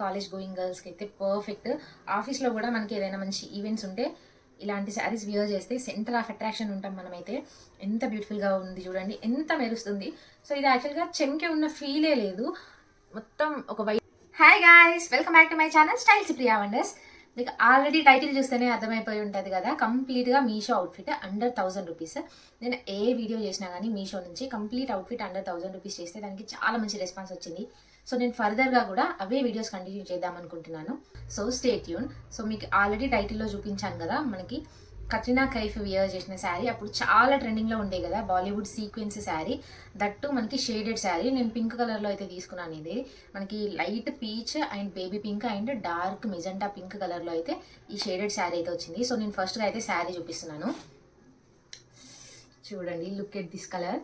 College going girls ke itte perfect office lo kuda manaki edaina manchi events unte ilanti sarees wear chesthe center of attraction untam manamaithe enta beautiful ga undi chudandi enta merustundi so idi actually ga chemke unna feel e ledu mottam oka white. Hi guys, welcome back to my channel Style Priya Wonders. Meeku already title chustene ardhamayipoyi untadi kada, complete ga Meesho outfit under 1000 rupees. Nenu e video chesina gaani Meesho nunchi complete outfit under 1000 rupees chesthe daniki chaala manchi response vachindi. So నేను ఫర్దర్గా కూడా అవే videos continue చేద్దాం అనుకుంటున్నాను. So stay tune. So మీకు already టైటిల్లో చూపించాను కదా, మనకి కట్రినా కైఫ్ వియర్ చేసిన శారీ అప్పుడు చాలా ట్రెండింగ్లో ఉండే కదా, బాలీవుడ్ సీక్వెన్స్ శారీ, దట్టు మనకి షేడెడ్ శారీ. నేను పింక్ కలర్లో అయితే తీసుకున్నాను. ఇది మనకి light peach and baby pink and dark magenta pink కలర్లో అయితే ఈ షేడెడ్ శారీ అయితే వచ్చింది. సో నేను ఫస్ట్గా అయితే శారీ చూపిస్తున్నాను. చూడండి, లుక్ ఎట్ దిస్ కలర్.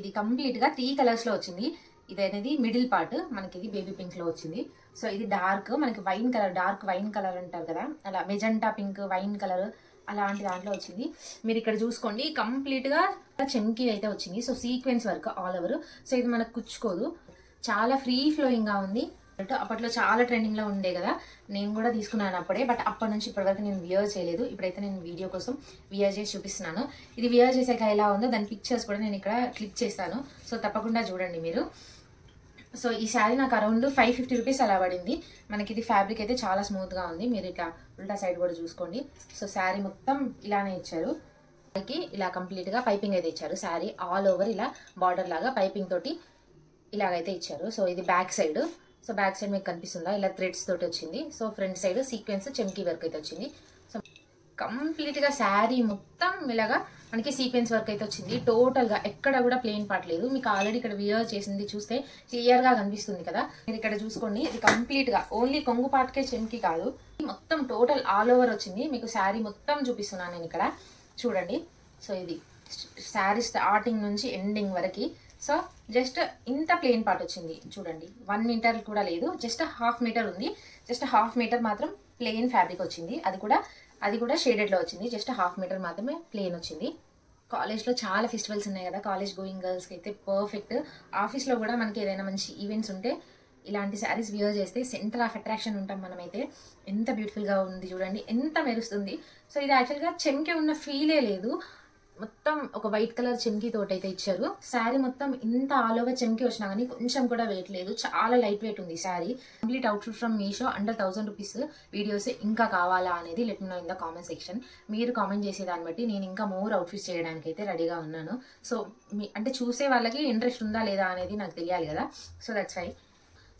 ఇది కంప్లీట్గా 3 కలర్స్లో వచ్చింది. ఇది అనేది మిడిల్ పార్ట్, మనకి ఇది బేబీ పింక్ లో వచ్చింది. సో ఇది డార్క్, మనకి wine colour, dark wine colour అంటారు కదా, అలా మెజెంటా పింక్, వైన్ కలర్ అలాంటి దాంట్లో వచ్చింది. మీరు ఇక్కడ చూసుకోండి, కంప్లీట్ గా చెంకి అయితే వచ్చింది. So sequence work all over. So ఇది మనకు కుచ్చుకోదు, చాలా ఫ్రీ ఫ్లోయింగ్ గా ఉంది. అప్పట్లో చాలా ట్రెండింగ్ లో ఉండే కదా, నేను కూడా తీసుకున్నాను అప్పుడే, బట్ అప్పటి నుంచి ఇప్పటివరకు నేను వియర్ చేయలేదు. ఇప్పుడైతే నేను వీడియో కోసం వియర్ చేసి చూపిస్తున్నాను. ఇది వియర్ చేసాక ఎలా ఉందో దాని పిక్చర్స్ కూడా నేను ఇక్కడ క్లిక్ చేస్తాను, సో తప్పకుండా చూడండి మీరు. సో ఈ శారీ నాకు అరౌండ్ 550 రూపీస్ అలా పడింది. మనకి ఇది ఫ్యాబ్రిక్ అయితే చాలా స్మూత్ గా ఉంది, మీరు ఇట్లా ఉల్టా సైడ్ కూడా చూసుకోండి. సో శారీ మొత్తం ఇలానే ఇచ్చారు, మనకి ఇలా కంప్లీట్ గా పైపింగ్ అయితే ఇచ్చారు. శారీ ఆల్ ఓవర్ ఇలా బార్డర్ లాగా పైపింగ్ తోటి ఇలాగైతే ఇచ్చారు. సో ఇది back side. So back side మీకు కనిపిస్తుందా, ఇలా థ్రెడ్స్ తోటి వచ్చింది. సో ఫ్రంట్ సైడ్ సీక్వెన్స్ చెంకీ వర్క్ అయితే వచ్చింది. సో కంప్లీట్ గా శారీ మొత్తం ఇలాగా మనకి సీక్వెన్స్ వర్క్ అయితే వచ్చింది. టోటల్ గా ఎక్కడ కూడా ప్లెయిన్ పార్ట్ లేదు. మీకు ఆల్రెడీ ఇక్కడ వియర్ చేసింది చూస్తే క్లియర్ గా కనిపిస్తుంది కదా, మీరు ఇక్కడ చూసుకోండి. ఇది కంప్లీట్ గా ఓన్లీ కొంగు పార్ట్కే చెంకి కాదు, మొత్తం టోటల్ ఆల్ ఓవర్ వచ్చింది. మీకు శారీ మొత్తం చూపిస్తున్నాను నేను ఇక్కడ, చూడండి. సో ఇది శారీ స్టార్టింగ్ నుంచి ఎండింగ్ వరకు. సో జస్ట్ ఇంత ప్లెయిన్ పార్ట్ వచ్చింది చూడండి, 1 మీటర్ కూడా లేదు, జస్ట్ హాఫ్ మీటర్ ఉంది. జస్ట్ హాఫ్ మీటర్ మాత్రం ప్లెయిన్ ఫ్యాబ్రిక్ వచ్చింది, అది కూడా షేడెడ్లో వచ్చింది. జస్ట్ హాఫ్ మీటర్ మాత్రమే ప్లెయిన్ వచ్చింది. కాలేజ్లో చాలా ఫెస్టివల్స్ ఉన్నాయి కదా, కాలేజ్ గోయింగ్ గర్ల్స్కి అయితే పర్ఫెక్ట్. ఆఫీస్లో కూడా మనకి ఏదైనా మంచి ఈవెంట్స్ ఉంటే ఇలాంటి శారీస్ వియర్ చేస్తే సెంటర్ ఆఫ్ అట్రాక్షన్ ఉంటాం మనమైతే. ఎంత బ్యూటిఫుల్గా ఉంది చూడండి, ఎంత మెరుస్తుంది. సో ఇది యాక్చువల్గా చెంకే ఉన్న ఫీలే లేదు, మొత్తం ఒక వైట్ కలర్ చెంకి తోటైతే ఇచ్చారు. శారీ మొత్తం ఇంత ఆల్ ఓవర్ చెంకి వచ్చినా కానీ కొంచెం కూడా వెయిట్ లేదు, చాలా లైట్ వెయిట్ ఉంది sari. Complete outfit from Meesho under 1000 rupees. Videos ఇంకా కావాలా అనేది let me know in the comment section. మీరు కామెంట్ చేసే దాన్ని బట్టి నేను ఇంకా మోర్ అవుట్ఫిట్స్ చేయడానికి అయితే రెడీగా ఉన్నాను. సో మీ అంటే చూసే వాళ్ళకి ఇంట్రెస్ట్ ఉందా లేదా అనేది నాకు తెలియాలి కదా, సో దట్స్ వై.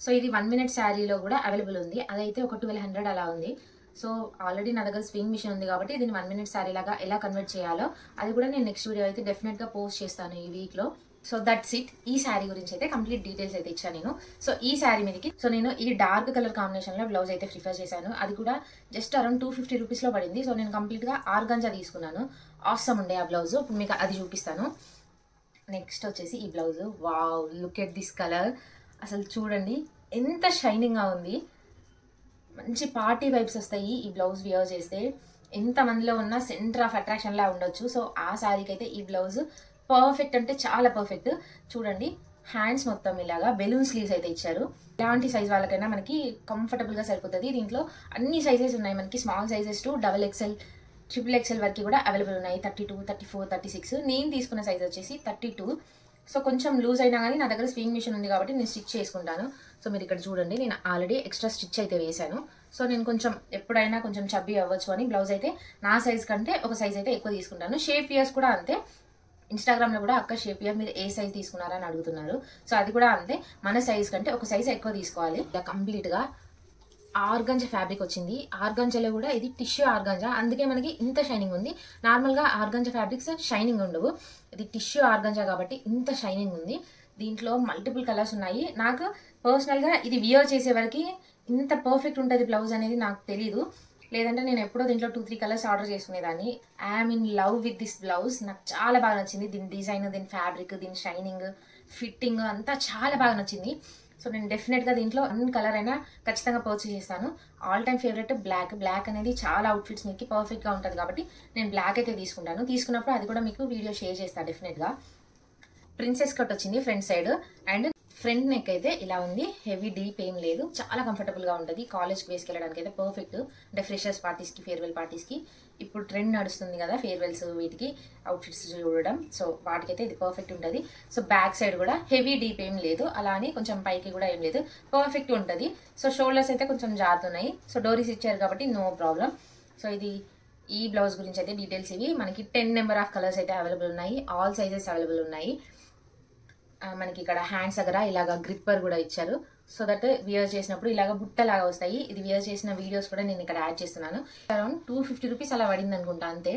సో ఇది 1 minute శారీలో కూడా అవైలబుల్ ఉంది, అదైతే ఒక 1200 అలా ఉంది. సో ఆల్రెడీ నా దగ్గర స్వింగ్ మిషన్ ఉంది కాబట్టి దీన్ని 1 minute శారీ లాగా ఎలా కన్వర్ట్ చేయాలో అది కూడా నేను నెక్స్ట్ వీడియో అయితే డెఫినెట్గా పోస్ట్ చేస్తాను ఈ వీక్లో. So that's it. ఈ శారీ గురించి అయితే కంప్లీట్ డీటెయిల్స్ అయితే ఇచ్చాను నేను. సో ఈ శారీ మీదకి సో నేను ఈ డార్క్ కలర్ కాంబినేషన్లో బ్లౌజ్ అయితే ప్రిఫర్ చేశాను, అది కూడా జస్ట్ అరౌండ్ 250 రూపీస్లో పడింది. సో నేను కంప్లీట్గా ఆర్గాంజా తీసుకున్నాను, ఆసమ్ ఉండే ఆ బ్లౌజ్, ఇప్పుడు మీకు అది చూపిస్తాను. నెక్స్ట్ వచ్చేసి ఈ blouse, wow look at this colour. అసలు చూడండి ఎంత షైనింగ్గా ఉంది, మంచి పార్టీ వైబ్స్ వస్తాయి ఈ బ్లౌజ్ వియర్ చేస్తే. ఎంతమందిలో ఉన్న సెంటర్ ఆఫ్ అట్రాక్షన్లా ఉండొచ్చు. సో ఆ శారీకి అయితే ఈ బ్లౌజ్ పర్ఫెక్ట్, అంటే చాలా పర్ఫెక్ట్. చూడండి హ్యాండ్స్ మొత్తం ఇలాగా బెలూన్ స్లీవ్స్ అయితే ఇచ్చారు. ఇలాంటి సైజ్ వాళ్ళకైనా మనకి కంఫర్టబుల్గా సరిపోతుంది. దీంట్లో అన్ని సైజెస్ ఉన్నాయి మనకి, small sizes to XXL, XXL వరకు కూడా అవైలబుల్ ఉన్నాయి. 32, 34, 36. నేను తీసుకున్న సైజ్ వచ్చేసి 32. సో కొంచెం లూజ్ అయినా కానీ నా దగ్గర స్వింగ్ మిషన్ ఉంది కాబట్టి నేను స్టిచ్ చేసుకుంటాను. సో మీరు ఇక్కడ చూడండి, నేను ఆల్రెడీ ఎక్స్ట్రా స్టిచ్ అయితే వేశాను. సో నేను కొంచెం ఎప్పుడైనా కొంచెం చబ్బీ అవ్వచ్చు అని బ్లౌజ్ అయితే నా సైజ్ కంటే ఒక సైజ్ అయితే ఎక్కువ తీసుకుంటాను. షేప్ ఇయర్స్ కూడా అంతే. ఇన్స్టాగ్రామ్లో కూడా అక్క షేప్ ఇయర్ మీరు ఏ సైజ్ తీసుకున్నారా అని అడుగుతున్నారు. సో అది కూడా అంతే, మన సైజ్ కంటే ఒక సైజ్ ఎక్కువ తీసుకోవాలి. ఇలా కంప్లీట్గా ఆర్గాంజా ఫ్యాబ్రిక్ వచ్చింది. ఆర్గాంజాలో కూడా ఇది టిష్యూ ఆర్గాంజా, అందుకే మనకి ఇంత షైనింగ్ ఉంది. నార్మల్గా ఆర్గాంజా ఫ్యాబ్రిక్స్ షైనింగ్ ఉండవు, ఇది టిష్యూ ఆర్గాంజా కాబట్టి ఇంత షైనింగ్ ఉంది. దీంట్లో మల్టిపుల్ కలర్స్ ఉన్నాయి. నాకు పర్సనల్గా ఇది వియర్ చేసే వరకు ఇంత పర్ఫెక్ట్ ఉంటుంది బ్లౌజ్ అనేది నాకు తెలీదు, లేదంటే నేను ఎప్పుడో దీంట్లో 2-3 కలర్స్ ఆర్డర్ చేసుకునేదాన్ని. I'm in love with this blouse, నాకు చాలా బాగా నచ్చింది. దీని డిజైన్, దీని ఫ్యాబ్రిక్, దీని షైనింగ్, ఫిట్టింగ్ అంతా చాలా బాగా నచ్చింది. సో నేను డెఫినెట్గా దీంట్లో అన్ని కలర్ అయినా ఖచ్చితంగా పర్చేస్ చేస్తాను. All time favourite black. Black అనేది చాలా అవుట్ఫిట్స్ మీకు పర్ఫెక్ట్గా ఉంటుంది కాబట్టి నేను బ్లాక్ అయితే తీసుకుంటాను. తీసుకున్నప్పుడు అది కూడా మీకు వీడియో షేర్ చేస్తాను డెఫినెట్గా. ప్రిన్సెస్ కట్ వచ్చింది front side and front neck అయితే ఇలా ఉంది, హెవీ డీప్ ఏం లేదు, చాలా కంఫర్టబుల్ గా ఉంటుంది. కాలేజ్ ప్లేస్కి వెళ్ళడానికి అయితే పర్ఫెక్ట్, అంటే ఫ్రెషర్స్ పార్టీస్ కి, ఫేర్వెల్ పార్టీస్ కి ఇప్పుడు ట్రెండ్ నడుస్తుంది కదా ఫేర్వెల్స్, వీటికి అవుట్ఫిట్స్ చూడడం, సో వాటికైతే ఇది పర్ఫెక్ట్ ఉంటుంది. సో బ్యాక్ సైడ్ కూడా హెవీ డీప్ ఏం లేదు, అలానే కొంచెం పైకి కూడా ఏం లేదు, పర్ఫెక్ట్ ఉంటుంది. సో షోల్డర్స్ అయితే కొంచెం జారుతున్నాయి, సో డోరీస్ ఇచ్చారు కాబట్టి నో ప్రాబ్లం. సో ఇది ఈ బ్లౌజ్ గురించి అయితే డీటెయిల్స్. ఇవి మనకి 10 నెంబర్ ఆఫ్ కలర్స్ అయితే అవైలబుల్ ఉన్నాయి, ఆల్ సైజెస్ అవైలబుల్ ఉన్నాయి. మనకి ఇక్కడ హ్యాండ్స్ దగ్గర ఇలాగ గ్రిప్పర్ కూడా ఇచ్చారు, సో దట్ వియర్ చేసినప్పుడు ఇలాగ బుట్టలాగా వస్తాయి. ఇది వియర్ చేసిన వీడియోస్ కూడా నేను ఇక్కడ యాడ్ చేస్తున్నాను. అరౌండ్ 250 రూపీస్ అలా పడింది అనుకుంటా, అంతే.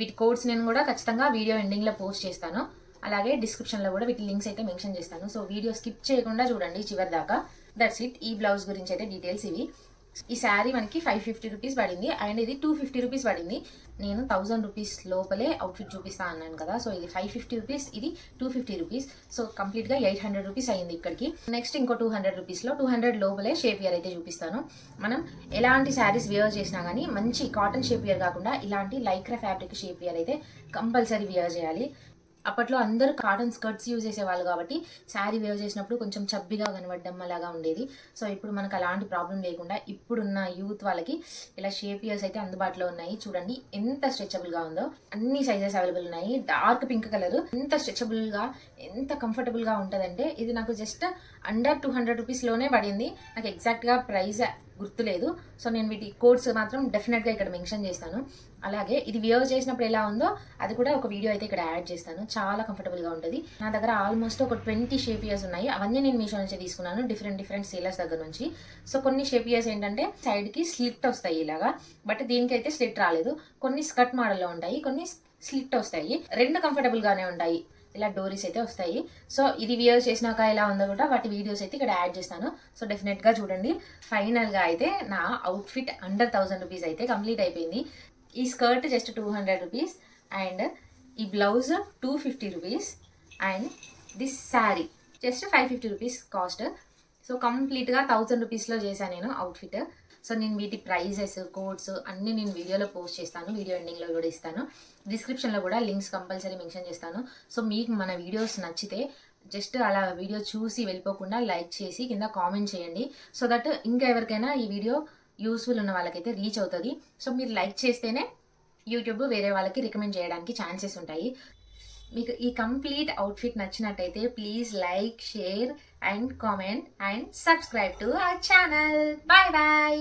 వీటి కోడ్స్ నేను కూడా ఖచ్చితంగా వీడియో ఎండింగ్ లో పోస్ట్ చేస్తాను, అలాగే డిస్క్రిప్షన్ లో కూడా వీటి లింక్స్ అయితే మెన్షన్ చేస్తాను. సో వీడియో స్కిప్ చేయకుండా చూడండి చివరి దాకా. దట్స్ ఇట్, ఈ బ్లౌజ్ గురించి అయితే డీటెయిల్స్ ఇవి. ఈ శారీ మనకి 550 రూపీస్ పడింది, అండ్ ఇది 250 రూపీస్ పడింది. నేను 1000 రూపీస్ లోపలే అవుట్ఫిట్ చూపిస్తా అన్నాను కదా, సో ఇది 550 రూపీస్, ఇది 250 రూపీస్. సో కంప్లీట్ గా 800 రూపీస్ అయింది ఇక్కడికి. నెక్స్ట్ ఇంకో 200 రూపీస్ లో 200 లోపలే షేప్ ఇయర్ అయితే చూపిస్తాను. మనం ఎలాంటి శారీస్ వియర్ చేసినా గానీ మంచి కాటన్ షేప్ ఇయర్ కాకుండా ఇలాంటి లైక్రా ఫ్యాబ్రిక్ షేప్ ఇయర్ అయితే కంపల్సరీ వియర్ చేయాలి. అప్పట్లో అందరూ కాటన్ స్కర్ట్స్ యూజ్ చేసేవాళ్ళు కాబట్టి శారీ వేవ్ చేసినప్పుడు కొంచెం చబ్బిగా కనబడడం అలాగా ఉండేది. సో ఇప్పుడు మనకు అలాంటి ప్రాబ్లం లేకుండా ఇప్పుడున్న యూత్ వాళ్ళకి ఇలా షేప్ ఇయర్స్ అయితే అందుబాటులో ఉన్నాయి. చూడండి ఎంత స్ట్రెచబుల్ గా ఉందో, అన్ని సైజెస్ అవైలబుల్ ఉన్నాయి. డార్క్ పింక్ కలర్ ఎంత స్ట్రెచబుల్ గా, ఎంత కంఫర్టబుల్ గా ఉంటదంటే, ఇది నాకు జస్ట్ అండర్ 200 రూపీస్ లోనే పడింది. నాకు ఎగ్జాక్ట్ గా ప్రైస్ గుర్తులేదు, సో నేను వీటి కోడ్స్ మాత్రం డెఫినెట్ గా ఇక్కడ మెన్షన్ చేస్తాను. అలాగే ఇది వియర్ చేసినప్పుడు ఎలా ఉందో అది కూడా ఒక వీడియో అయితే ఇక్కడ యాడ్ చేస్తాను. చాలా కంఫర్టబుల్ గా ఉంటుంది. నా దగ్గర ఆల్మోస్ట్ ఒక 20 షేప్ ఇయర్స్ ఉన్నాయి, అవన్నీ నేను మీషో నుంచి తీసుకున్నాను, డిఫరెంట్ సేలర్స్ దగ్గర నుంచి. సో కొన్ని షేప్ ఇయర్స్ ఏంటంటే సైడ్ కి స్లిట్ వస్తాయి ఇలాగా, బట్ దీనికి అయితే స్లిట్ రాలేదు. కొన్ని స్కర్ట్ మోడల్లో ఉంటాయి, కొన్ని స్లిట్ వస్తాయి, రెండు కంఫర్టబుల్ గానే ఉంటాయి. ఇలా డోరీస్ అయితే వస్తాయి. సో ఇది వియర్ చేసినాక ఎలా ఉందో కూడా వాటి వీడియోస్ అయితే ఇక్కడ యాడ్ చేస్తాను, సో డెఫినెట్ గా చూడండి. ఫైనల్ గా అయితే నా అవుట్ ఫిట్ అండర్ 1000 రూపీస్ అయితే కంప్లీట్ అయిపోయింది. ఈ స్కర్ట్ జస్ట్ 200 రూపీస్, అండ్ ఈ blouse 250 rupees, and this sari just 550 rupees cost. So complete గా 1000 రూపీస్ లో చేశాను నేను అవుట్ ఫిట్. సో నేను వీటి ప్రైజెస్, కోడ్స్ అన్ని నేను వీడియోలో పోస్ట్ చేస్తాను, వీడియో ఎండింగ్లో కూడా ఇస్తాను, డిస్క్రిప్షన్లో కూడా లింక్స్ కంపల్సరీ మెన్షన్ చేస్తాను. సో మీకు మన వీడియోస్ నచ్చితే జస్ట్ అలా వీడియో చూసి వెళ్ళిపోకుండా లైక్ చేసి కింద కామెంట్ చేయండి, సో దట్ ఇంకా ఎవరికైనా ఈ వీడియో యూస్ఫుల్ ఉన్న వాళ్ళకైతే రీచ్ అవుతుంది. సో మీరు లైక్ చేస్తేనే యూట్యూబ్ వేరే వాళ్ళకి రికమెండ్ చేయడానికి ఛాన్సెస్ ఉంటాయి. మీకు ఈ కంప్లీట్ అవుట్ఫిట్ నచ్చినట్టయితే please like, share and comment and subscribe to our channel. Bye bye.